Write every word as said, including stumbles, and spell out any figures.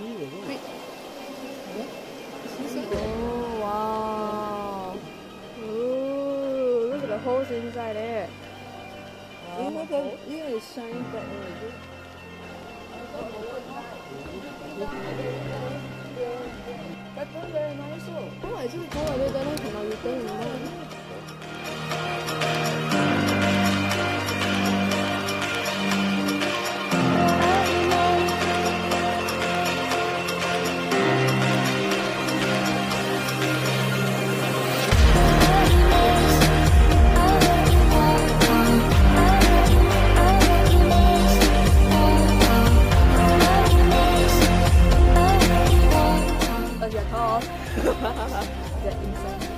Wait. What? Oh, wow. Ooh, look at the holes inside there. Wow. Even though it's shining bright already. That one's very nice. Oh, it's just cool. I don't know how you think about it. Off. That inside.